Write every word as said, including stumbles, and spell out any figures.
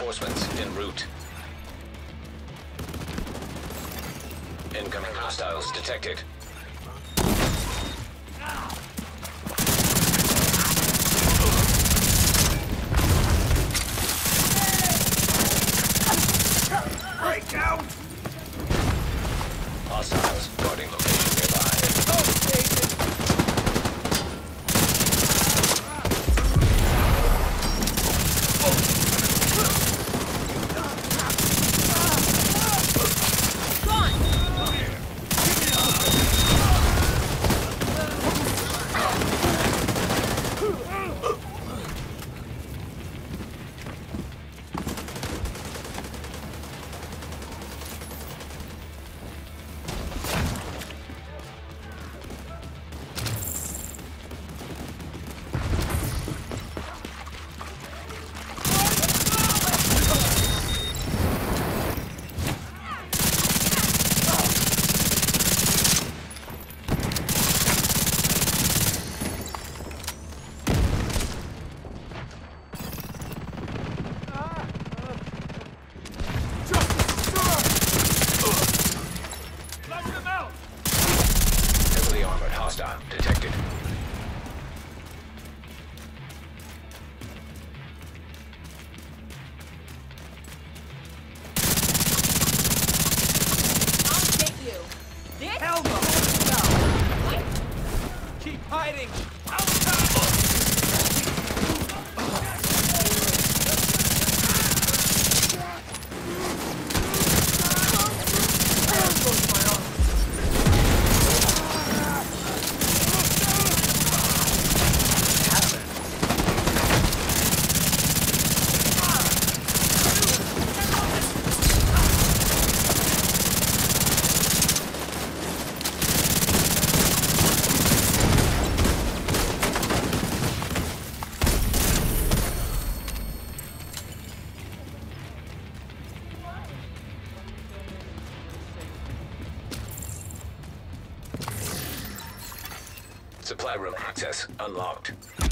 Reinforcements en route. Incoming hostiles detected. Breakout! Hostiles guarding location nearby. Oh, David! Detected. I'll get you. This elbow. What? Keep hiding. Supply room access unlocked.